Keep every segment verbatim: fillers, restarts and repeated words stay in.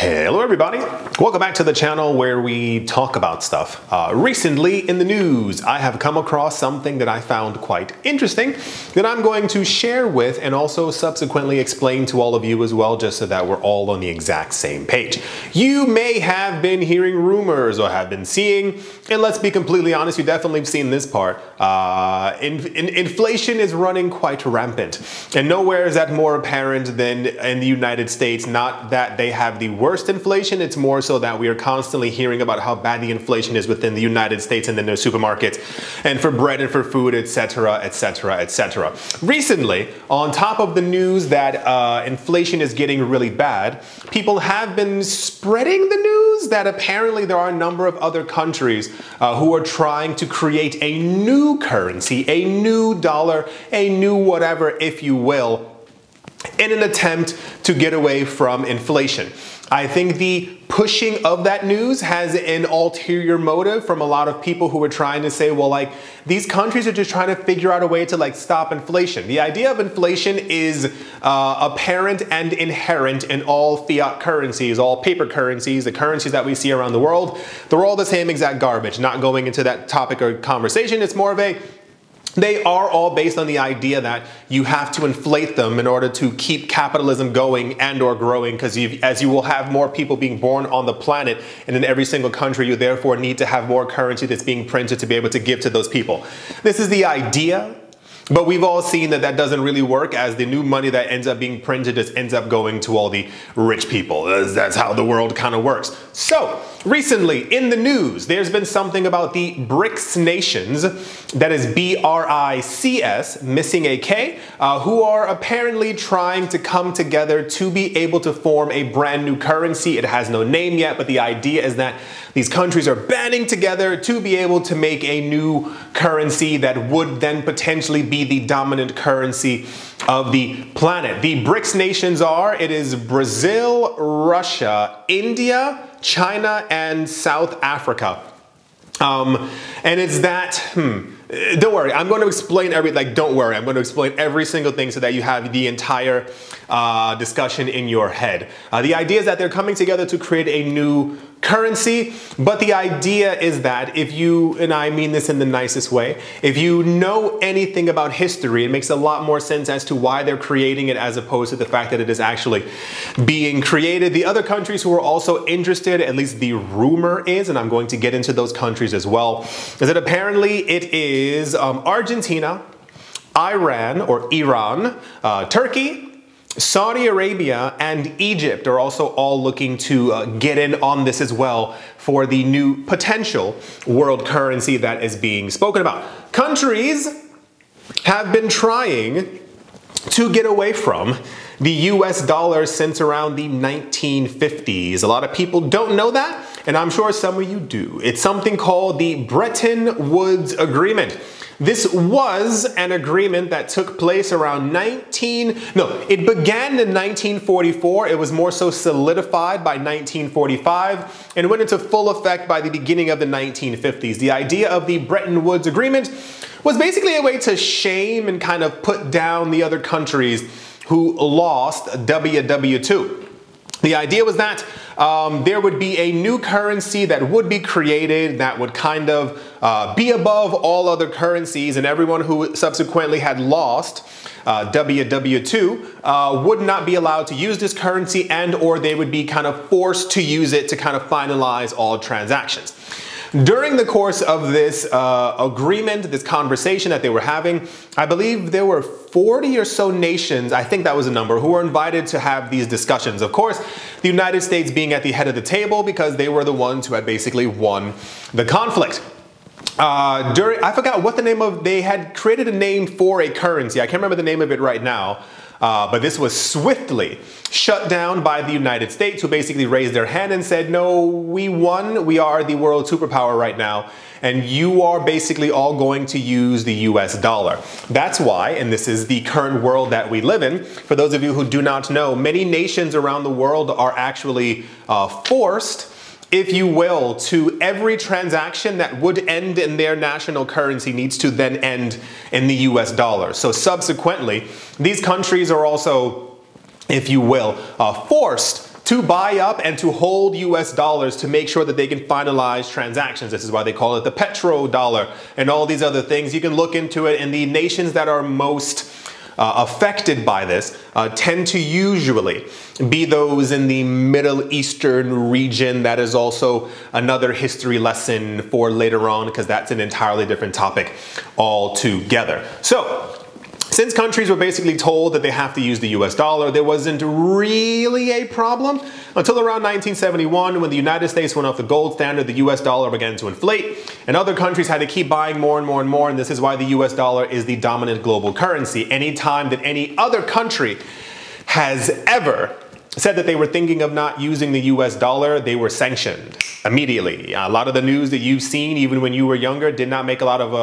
Hello everybody, welcome back to the channel where we talk about stuff. Uh, recently in the news, I have come across something that I found quite interesting that I'm going to share with and also subsequently explain to all of you as well, just so that we're all on the exact same page. You may have been hearing rumors or have been seeing, and let's be completely honest, you definitely have seen this part. Uh, in, in, inflation is running quite rampant, and nowhere is that more apparent than in the United States. Not that they have the worst Worst inflation, it's more so that we are constantly hearing about how bad the inflation is within the United States and in their supermarkets and for bread and for food, et cetera, et cetera, et cetera. Recently, on top of the news that uh, inflation is getting really bad, people have been spreading the news that apparently there are a number of other countries uh, who are trying to create a new currency, a new dollar, a new whatever, if you will, in an attempt to get away from inflation. I think the pushing of that news has an ulterior motive from a lot of people who are trying to say, well, like, these countries are just trying to figure out a way to, like, stop inflation. The idea of inflation is uh, apparent and inherent in all fiat currencies, all paper currencies, the currencies that we see around the world. They're all the same exact garbage. Not going into that topic or conversation, it's more of a they are all based on the idea that you have to inflate them in order to keep capitalism going and or growing, because as you will have more people being born on the planet and in every single country, you therefore need to have more currency that's being printed to be able to give to those people. This is the idea. But we've all seen that that doesn't really work, as the new money that ends up being printed just ends up going to all the rich people. That's how the world kind of works. So recently in the news, there's been something about the BRICS nations, that is B R I C S, missing a K, uh, who are apparently trying to come together to be able to form a brand new currency. It has no name yet, but the idea is that these countries are banding together to be able to make a new currency that would then potentially be the dominant currency of the planet. The BRICS nations are, it is Brazil, Russia, India, China, and South Africa. Um, and it's that, hmm, don't worry, I'm going to explain every, like, don't worry, I'm going to explain every single thing so that you have the entire uh, discussion in your head. Uh, the idea is that they're coming together to create a new currency, but the idea is that if you, and I mean this in the nicest way, if you know anything about history, it makes a lot more sense as to why they're creating it as opposed to the fact that it is actually being created. The other countries who are also interested, at least the rumor is, and I'm going to get into those countries as well, is that apparently it is um, Argentina, Iran or Iran, uh, Turkey, Saudi Arabia, and Egypt are also all looking to uh, get in on this as well for the new potential world currency that is being spoken about. Countries have been trying to get away from the U S dollar since around the nineteen fifties. A lot of people don't know that, and I'm sure some of you do. It's something called the Bretton Woods Agreement. This was an agreement that took place around nineteen, no, it began in nineteen forty-four. It was more so solidified by nineteen forty-five and went into full effect by the beginning of the nineteen fifties. The idea of the Bretton Woods Agreement was basically a way to shame and kind of put down the other countries who lost W W two. The idea was that um, there would be a new currency that would be created that would kind of uh, be above all other currencies, and everyone who subsequently had lost uh, W W two uh, would not be allowed to use this currency, and or they would be kind of forced to use it to kind of finalize all transactions. During the course of this uh, agreement, this conversation that they were having, I believe there were forty or so nations, I think that was a number, who were invited to have these discussions. Of course, the United States being at the head of the table because they were the ones who had basically won the conflict. Uh, during, I forgot what the name of, they had created a name for a currency. I can't remember the name of it right now. Uh, but this was swiftly shut down by the United States, who basically raised their hand and said, no, we won. We are the world superpower right now. And you are basically all going to use the U S dollar. That's why, and this is the current world that we live in, for those of you who do not know, many nations around the world are actually uh, forced, if you will, to every transaction that would end in their national currency needs to then end in the U S dollar. So subsequently, these countries are also, if you will, uh, forced to buy up and to hold U S dollars to make sure that they can finalize transactions. This is why they call it the petrodollar and all these other things. You can look into it, and the nations that are most Uh, affected by this uh, tend to usually be those in the Middle Eastern region. That is also another history lesson for later on, because that's an entirely different topic altogether. So, since countries were basically told that they have to use the U S dollar, there wasn't really a problem until around nineteen seventy-one, when the United States went off the gold standard. The U S dollar began to inflate, and other countries had to keep buying more and more and more, and this is why the U S dollar is the dominant global currency. Any time that any other country has ever said that they were thinking of not using the U S dollar, they were sanctioned immediately. A lot of the news that you've seen, even when you were younger, did not make a lot of uh,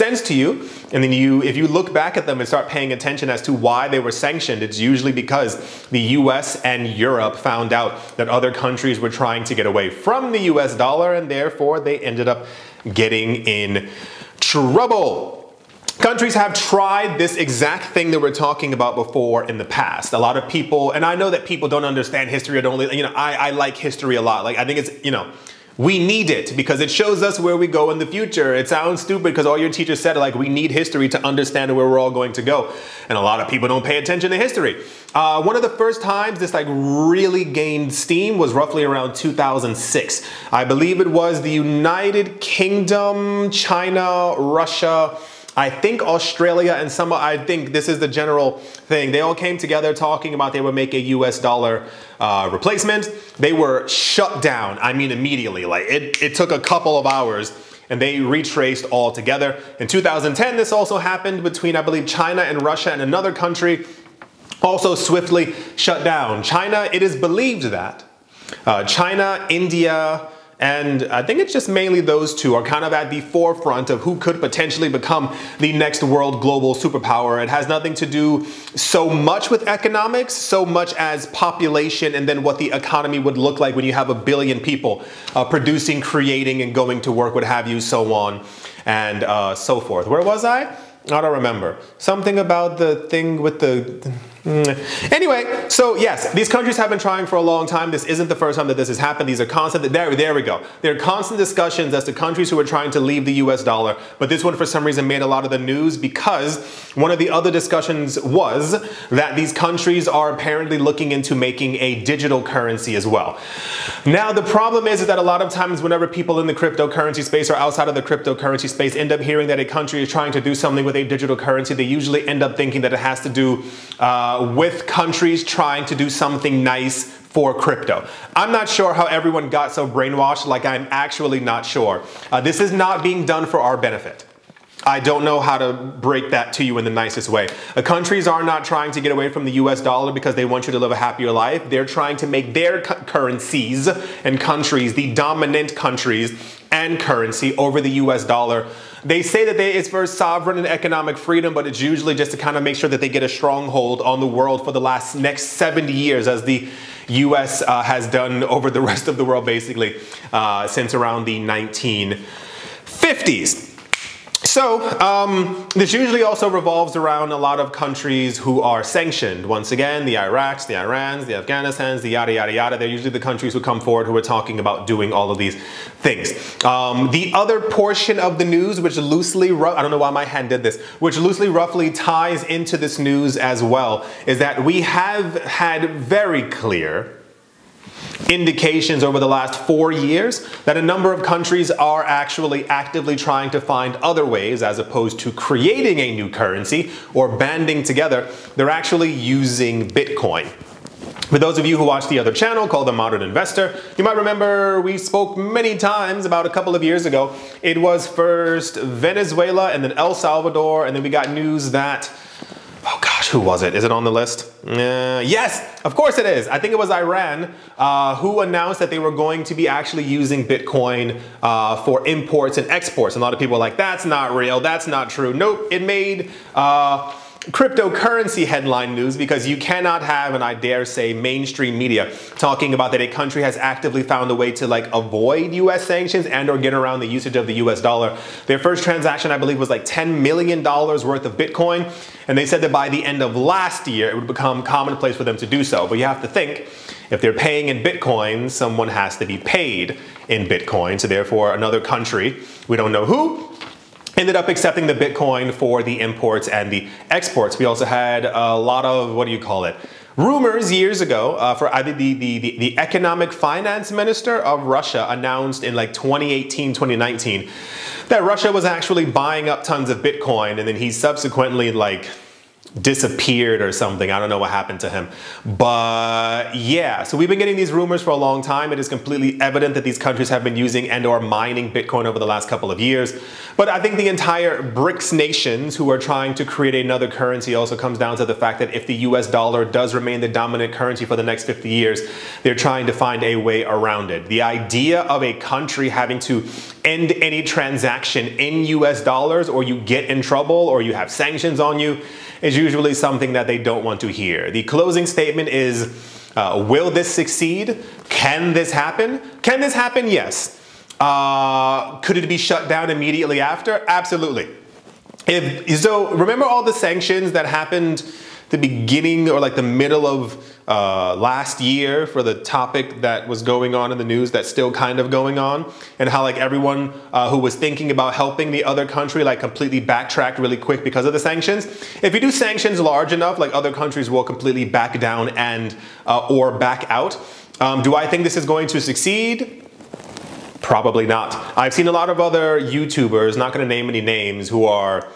sense to you. And then you, if you look back at them and start paying attention as to why they were sanctioned, it's usually because the U S and Europe found out that other countries were trying to get away from the U S dollar, and therefore they ended up getting in trouble. Countries have tried this exact thing that we're talking about before in the past. A lot of people, and I know that people don't understand history or don't, you know, I, I like history a lot. Like, I think it's, you know, we need it because it shows us where we go in the future. It sounds stupid because all your teachers said, like, we need history to understand where we're all going to go. And a lot of people don't pay attention to history. Uh, one of the first times this like really gained steam was roughly around two thousand six. I believe it was the United Kingdom, China, Russia, I think Australia, and some, I think this is the general thing. They all came together talking about they would make a U S dollar uh, replacement. They were shut down, I mean immediately. Like it, it took a couple of hours and they retraced all together. In two thousand ten, this also happened between, I believe, China and Russia, and another country also swiftly shut down. China, it is believed that uh, China, India, and I think it's just mainly those two are kind of at the forefront of who could potentially become the next world global superpower. It has nothing to do so much with economics, so much as population, and then what the economy would look like when you have a billion people uh, producing, creating, and going to work, what have you, so on and uh, so forth. Where was I? I don't remember. Something about the thing with the... Anyway, so yes, these countries have been trying for a long time. This isn't the first time that this has happened. These are constant, there, there we go. There are constant discussions as to countries who are trying to leave the U S dollar, but this one for some reason made a lot of the news because one of the other discussions was that these countries are apparently looking into making a digital currency as well. Now, the problem is, is that a lot of times whenever people in the cryptocurrency space or outside of the cryptocurrency space end up hearing that a country is trying to do something with a digital currency, they usually end up thinking that it has to do uh, with countries trying to do something nice for crypto. I'm not sure how everyone got so brainwashed. Like, I'm actually not sure. Uh, this is not being done for our benefit. I don't know how to break that to you in the nicest way. The countries are not trying to get away from the U S dollar because they want you to live a happier life. They're trying to make their currencies and countries the dominant countries and currency over the U S dollar. They say that they, it's for sovereign and economic freedom, but it's usually just to kind of make sure that they get a stronghold on the world for the last next seventy years, as the U S uh, has done over the rest of the world, basically, uh, since around the nineteen fifties. So, um, this usually also revolves around a lot of countries who are sanctioned. Once again, the Iraqs, the Irans, the Afghanistans, the yada, yada, yada. They're usually the countries who come forward who are talking about doing all of these things. Um, the other portion of the news, which loosely, I don't know why my hand did this, which loosely roughly ties into this news as well, is that we have had very clear indications over the last four years that a number of countries are actually actively trying to find other ways, as opposed to creating a new currency or banding together. They're actually using Bitcoin. For those of you who watch the other channel called The Modern Investor, you might remember we spoke many times about a couple of years ago. It was first Venezuela and then El Salvador, and then we got news that, oh gosh, who was it? Is it on the list? Uh, yes, of course it is. I think it was Iran uh, who announced that they were going to be actually using Bitcoin uh, for imports and exports. And a lot of people are like, that's not real. That's not true. Nope, it made... Uh, cryptocurrency headline news, because you cannot have, and I dare say mainstream media, talking about that a country has actively found a way to like avoid U S sanctions and or get around the usage of the U S dollar. Their first transaction, I believe, was like ten million dollars worth of Bitcoin, and they said that by the end of last year it would become commonplace for them to do so. But you have to think, if they're paying in Bitcoin, someone has to be paid in Bitcoin, so therefore another country, we don't know who, ended up accepting the Bitcoin for the imports and the exports. We also had a lot of, what do you call it, rumors years ago uh, for either the, the, the, the economic finance minister of Russia announced in like twenty eighteen, twenty nineteen, that Russia was actually buying up tons of Bitcoin, and then he subsequently like disappeared or something. I don't know what happened to him. But yeah, so we've been getting these rumors for a long time. It is completely evident that these countries have been using and or mining Bitcoin over the last couple of years. But I think the entire BRICS nations who are trying to create another currency also comes down to the fact that if the U S dollar does remain the dominant currency for the next fifty years, they're trying to find a way around it. The idea of a country having to end any transaction in U S dollars, or you get in trouble, or you have sanctions on you, is usually something that they don't want to hear. The closing statement is, uh, will this succeed? Can this happen? Can this happen? Yes. Uh, could it be shut down immediately after? Absolutely. If, so remember all the sanctions that happened the beginning or like the middle of uh, last year for the topic that was going on in the news that's still kind of going on, and how like everyone uh, who was thinking about helping the other country like completely backtracked really quick because of the sanctions. If you do sanctions large enough, like other countries will completely back down and uh, or back out. Um, do I think this is going to succeed? Probably not. I've seen a lot of other YouTubers, not going to name any names, who are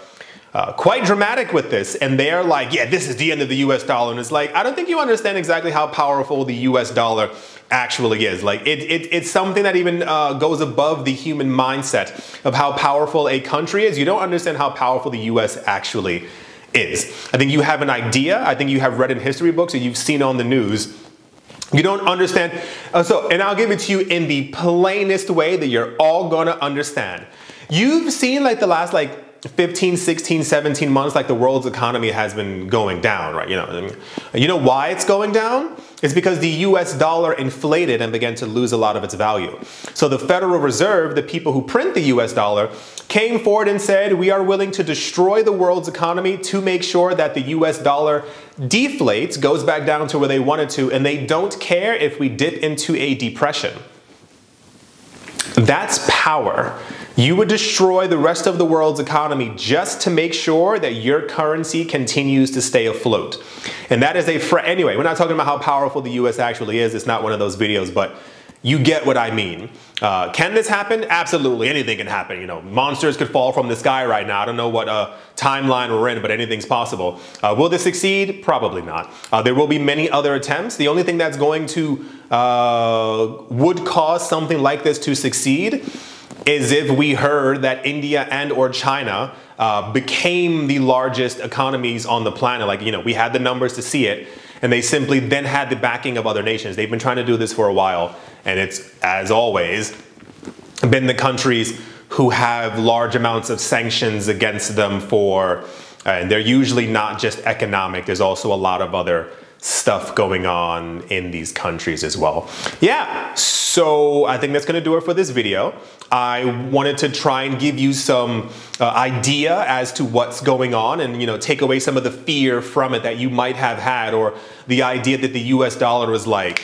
Uh, quite dramatic with this, and they're like, yeah, this is the end of the U S dollar. And it's like, I don't think you understand exactly how powerful the U S dollar actually is. Like it, it, it's something that even uh, goes above the human mindset of how powerful a country is. You don't understand how powerful the U S actually is. I think you have an idea. I think you have read in history books and you've seen on the news. You don't understand. Uh, so, and I'll give it to you in the plainest way that you're all gonna understand. You've seen like the last like fifteen, sixteen, seventeen months, like the world's economy has been going down, right? You know, you know why it's going down? It's because the U S dollar inflated and began to lose a lot of its value. So the Federal Reserve, the people who print the U S dollar, came forward and said, we are willing to destroy the world's economy to make sure that the U S dollar deflates, goes back down to where they wanted to, and they don't care if we dip into a depression. That's power. You would destroy the rest of the world's economy just to make sure that your currency continues to stay afloat. And that is a fr- anyway, we're not talking about how powerful the U S actually is. It's not one of those videos, but you get what I mean. Uh, can this happen? Absolutely. Anything can happen. You know, monsters could fall from the sky right now. I don't know what uh, timeline we're in, but anything's possible. Uh, will this succeed? Probably not. Uh, there will be many other attempts. The only thing that's going to uh, would cause something like this to succeed is if we heard that India and or China uh, became the largest economies on the planet. Like, you know, we had the numbers to see it, and they simply then had the backing of other nations. They've been trying to do this for a while, and it's, as always, been the countries who have large amounts of sanctions against them for, uh, and they're usually not just economic, there's also a lot of other stuff going on in these countries as well. Yeah, so I think that's gonna do it for this video. I wanted to try and give you some uh, idea as to what's going on, and you know, take away some of the fear from it that you might have had, or the idea that the U S dollar was like,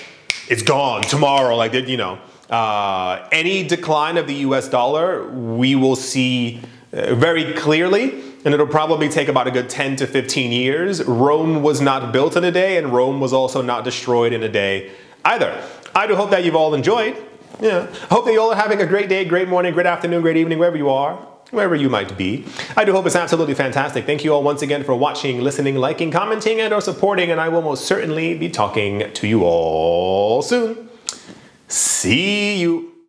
it's gone tomorrow, like, you know. Uh, any decline of the U S dollar, we will see uh, very clearly, and it'll probably take about a good ten to fifteen years. Rome was not built in a day, and Rome was also not destroyed in a day either. I do hope that you've all enjoyed. Yeah. I hope that you all are having a great day, great morning, great afternoon, great evening, wherever you are, wherever you might be. I do hope it's absolutely fantastic. Thank you all once again for watching, listening, liking, commenting, and or supporting, and I will most certainly be talking to you all soon. See you.